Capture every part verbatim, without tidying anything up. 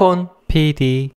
폰 피디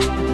you.